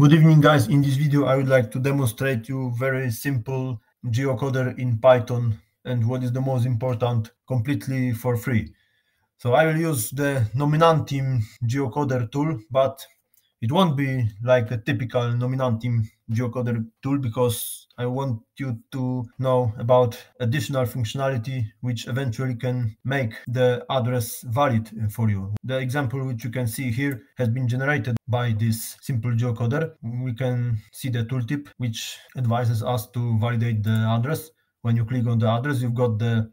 Good evening, guys. In this video, I would like to demonstrate you very simple geocoder in Python and what is the most important, completely for free. So I will use the Nominatim geocoder tool, but it won't be like a typical Nominatim geocoder tool because I want you to know about additional functionality which eventually can make the address valid for you. The example which you can see here has been generated by this simple geocoder. We can see the tooltip which advises us to validate the address. When you click on the address, you've got the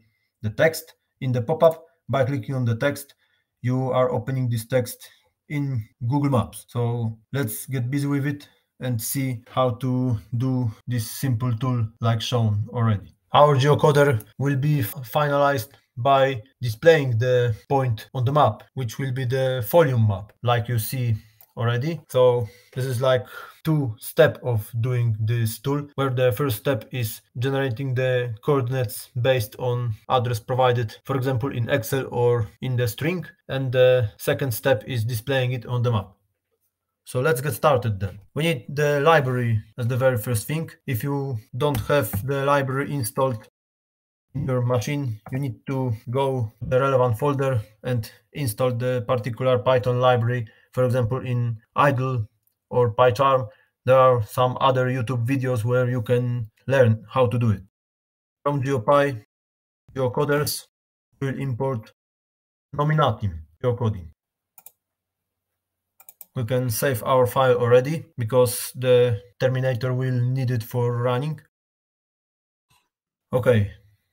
text in the pop-up. By clicking on the text, you are opening this text in Google Maps. So let's get busy with it and see how to do this simple tool like shown already. Our geocoder will be finalized by displaying the point on the map, which will be the Folium map, like you see already. So this is like two steps of doing this tool, where the first step is generating the coordinates based on address provided, for example, in Excel or in the string. And the second step is displaying it on the map. So let's get started then. We need the library as the very first thing. If you don't have the library installed in your machine, you need to go to the relevant folder and install the particular Python library. For example, in Idle or PyCharm, there are some other YouTube videos where you can learn how to do it. From GeoPy geocoders, we will import Nominatim geocoding. We can save our file already because the terminator will need it for running. Okay,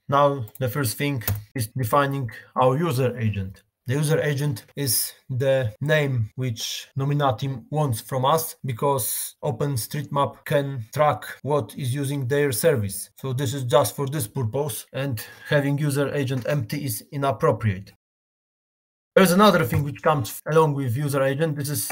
now the first thing is defining our user agent. The user agent is the name which Nominatim wants from us because OpenStreetMap can track what is using their service. So this is just for this purpose, and having user agent empty is inappropriate. There's another thing which comes along with user agent. This is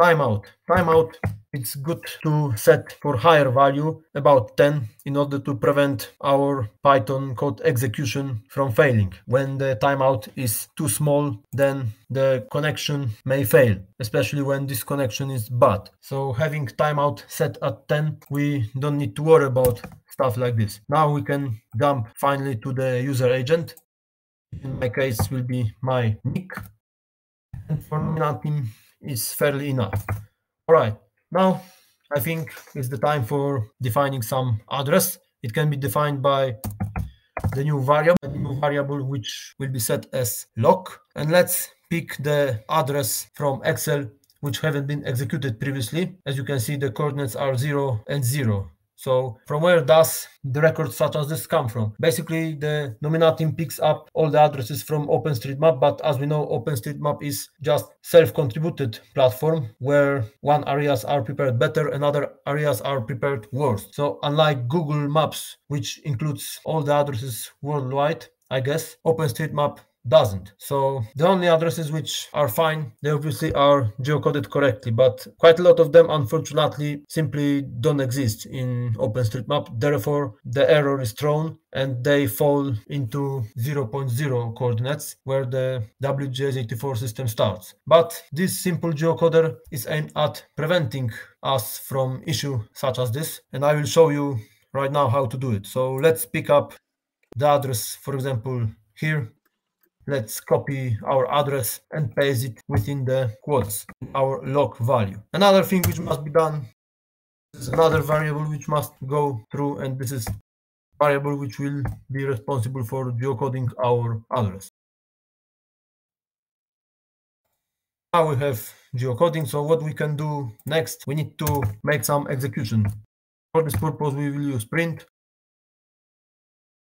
timeout. Timeout, it's good to set for higher value, about 10, in order to prevent our Python code execution from failing. When the timeout is too small, then the connection may fail, especially when this connection is bad. So having timeout set at 10, we don't need to worry about stuff like this. Now we can jump finally to the user agent. In my case, will be my nick. And for Nominatim, is fairly enough. All right, now I think it's the time for defining some address. It can be defined by the new variable which will be set as loc. And let's pick the address from Excel which haven't been executed previously. As you can see, the coordinates are 0 and 0. So from where does the record such as this come from? Basically, the Nominatim picks up all the addresses from OpenStreetMap, but as we know, OpenStreetMap is just self-contributed platform where one areas are prepared better and other areas are prepared worse. So unlike Google Maps, which includes all the addresses worldwide, I guess, OpenStreetMap doesn't. So the only addresses which are fine, they obviously are geocoded correctly, but quite a lot of them, unfortunately, simply don't exist in OpenStreetMap. Therefore, the error is thrown and they fall into 0.0 coordinates where the WGS84 system starts. But this simple geocoder is aimed at preventing us from issues such as this, and I will show you right now how to do it. So let's pick up the address, for example, here. Let's copy our address and paste it within the quotes, our loc value. Another thing which must be done is another variable which must go through, and this is variable which will be responsible for geocoding our address. Now we have geocoding, so what we can do next, we need to make some execution. For this purpose, we will use print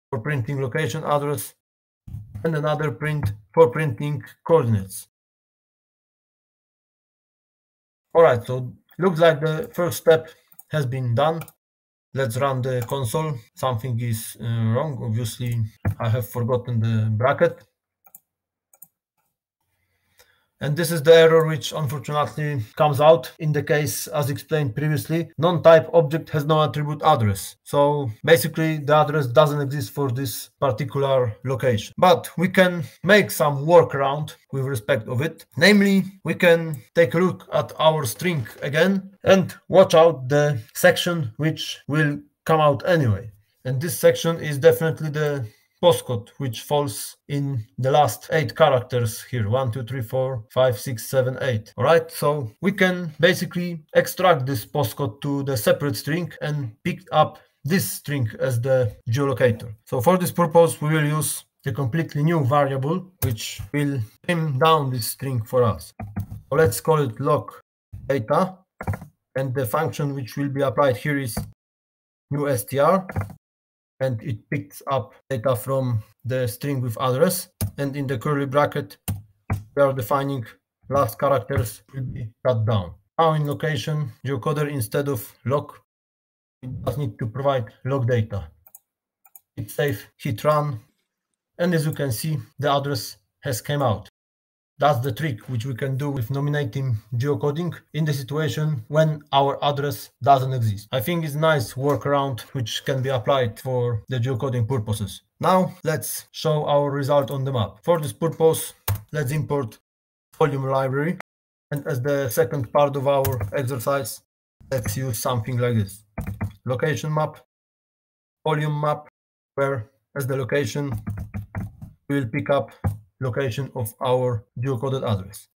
for printing location address, and another print for printing coordinates. All right, so looks like the first step has been done. Let's run the console. Something is wrong. Obviously, I have forgotten the bracket. And this is the error which unfortunately comes out in the case, as explained previously, non-type object has no attribute address. So basically the address doesn't exist for this particular location. But we can make some workaround with respect of it. Namely, we can take a look at our string again and watch out the section which will come out anyway. And this section is definitely the postcode, which falls in the last 8 characters here, 1, 2, 3, 4, 5, 6, 7, 8. All right, so we can basically extract this postcode to the separate string and pick up this string as the geolocator. So for this purpose, we will use a completely new variable, which will trim down this string for us. So let's call it log data, and the function which will be applied here is new str, and it picks up data from the string with address, and in the curly bracket we are defining last characters will be cut down. Now in location geocoder, instead of log, it does need to provide log data. Hit save, hit run, and as you can see, the address has come out. That's the trick which we can do with nominating geocoding in the situation when our address doesn't exist. I think it's a nice workaround which can be applied for the geocoding purposes. Now let's show our result on the map. For this purpose, let's import Folium library. And as the second part of our exercise, let's use something like this. Location map, Folium map, where as the location, we will pick up location of our geocoded address.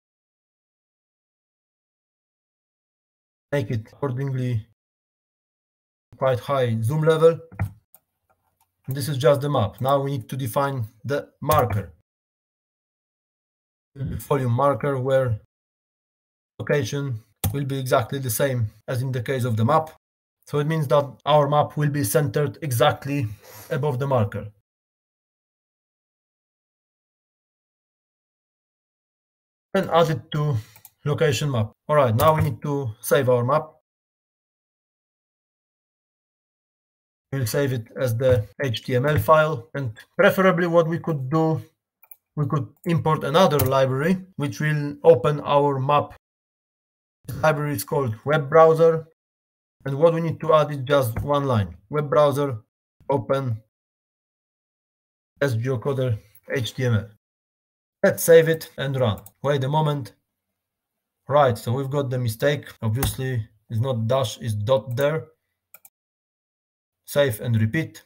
Make it accordingly quite high zoom level. This is just the map. Now we need to define the marker. The Folium marker, where location will be exactly the same as in the case of the map. So it means that our map will be centered exactly above the marker. And add it to location map. All right, now we need to save our map. We'll save it as the HTML file, and preferably what we could do, we could import another library which will open our map. This library is called web browser, and what we need to add is just one line. Web browser open as geocoder HTML. Let's save it and run. Wait a moment. Right, so we've got the mistake. Obviously, it's not dash, it's dot there. Save and repeat.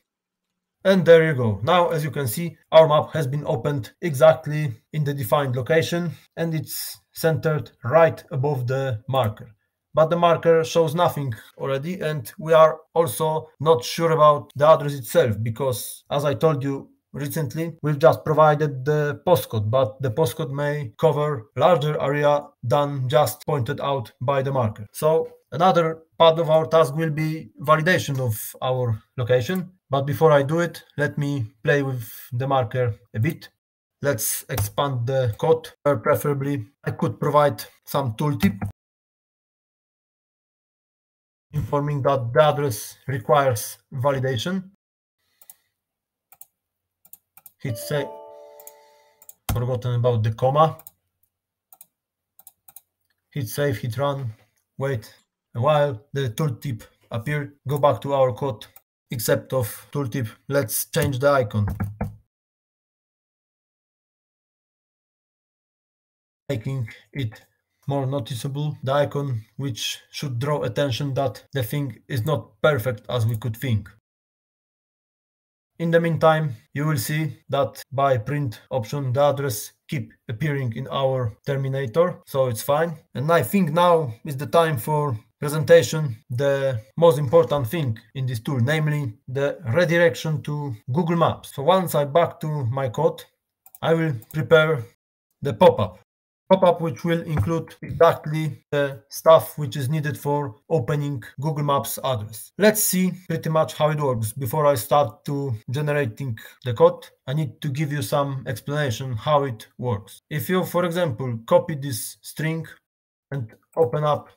And there you go. Now, as you can see, our map has been opened exactly in the defined location, and it's centered right above the marker. But the marker shows nothing already, and we are also not sure about the address itself because, as I told you, recently, we've just provided the postcode, but the postcode may cover larger area than just pointed out by the marker. So another part of our task will be validation of our location. But before I do it, let me play with the marker a bit. Let's expand the code, where preferably I could provide some tooltip informing that the address requires validation. Hit save, forgotten about the comma. Hit save, hit run, wait a while, the tooltip appeared. Go back to our code, except of tooltip, let's change the icon. Making it more noticeable, the icon which should draw attention that the thing is not perfect as we could think. In the meantime, you will see that by print option, the address keep appearing in our terminator, so it's fine. And I think now is the time for presentation, the most important thing in this tool, namely the redirection to Google Maps. So once I back to my code, I will prepare the pop-up which will include exactly the stuff which is needed for opening Google Maps address. Let's see pretty much how it works before I start to generating the code. I need to give you some explanation how it works. If you, for example, copy this string and open up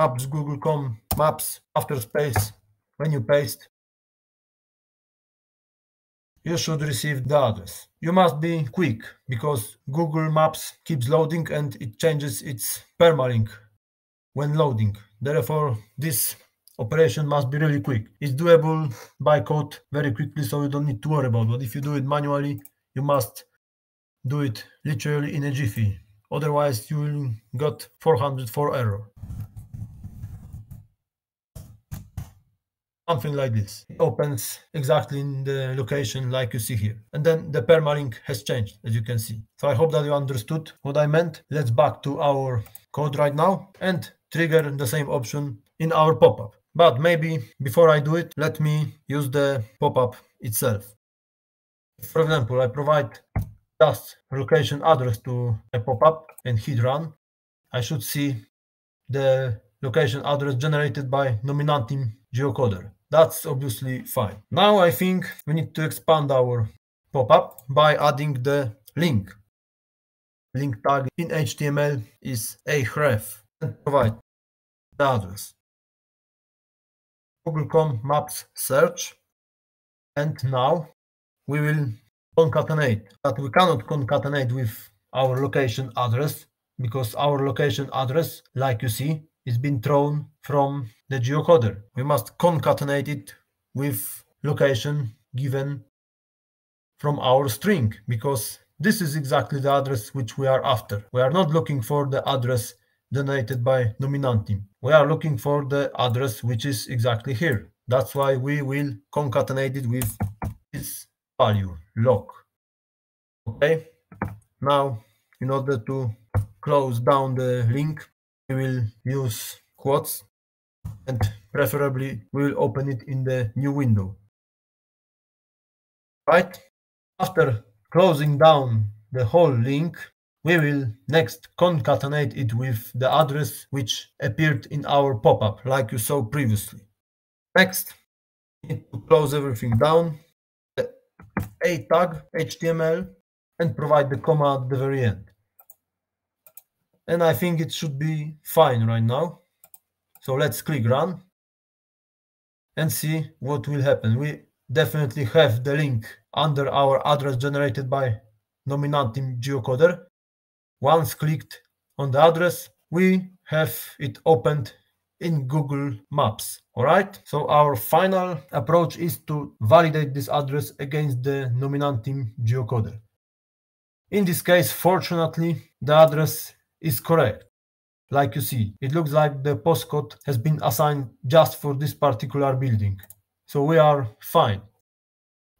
maps.google.com maps after space when you paste, you should receive the address. You must be quick, because Google Maps keeps loading and it changes its permalink when loading. Therefore, this operation must be really quick. It's doable by code very quickly, so you don't need to worry about it. But if you do it manually, you must do it literally in a jiffy. Otherwise, you will get 404 error. Something like this. It opens exactly in the location like you see here. And then the permalink has changed, as you can see. So I hope that you understood what I meant. Let's back to our code right now and trigger the same option in our pop-up. But maybe before I do it, let me use the pop-up itself. For example, I provide just location address to a pop-up and hit run. I should see the location address generated by Nominatim geocoder. That's obviously fine. Now I think we need to expand our pop-up by adding the link. Link tag in HTML is href and provide the address. Google.com Maps search, and now we will concatenate, but we cannot concatenate with our location address because our location address, like you see, is been thrown from the geocoder. We must concatenate it with location given from our string, because this is exactly the address which we are after. We are not looking for the address donated by Nominatim. We are looking for the address which is exactly here. That's why we will concatenate it with this value, log. Okay, now in order to close down the link, we will use quotes, and preferably we will open it in the new window. Right? After closing down the whole link, we will next concatenate it with the address which appeared in our pop-up, like you saw previously. Next, we need to close everything down, the a tag HTML, and provide the comma at the very end. And I think it should be fine right now. So let's click run and see what will happen. We definitely have the link under our address generated by Nominatim geocoder. Once clicked on the address, we have it opened in Google Maps. All right. So our final approach is to validate this address against the Nominatim geocoder. In this case, fortunately, the address is correct. Like you see, it looks like the postcode has been assigned just for this particular building. So we are fine.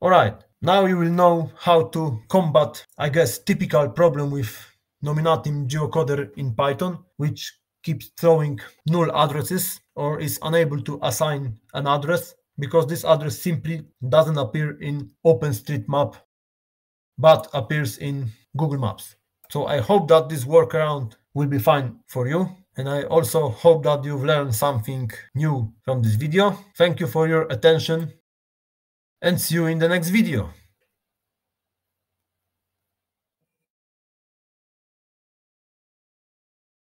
All right, now you will know how to combat, I guess, typical problem with Nominatim geocoder in Python, which keeps throwing null addresses or is unable to assign an address because this address simply doesn't appear in OpenStreetMap, but appears in Google Maps. So I hope that this workaround will be fine for you. And I also hope that you've learned something new from this video. Thank you for your attention and see you in the next video.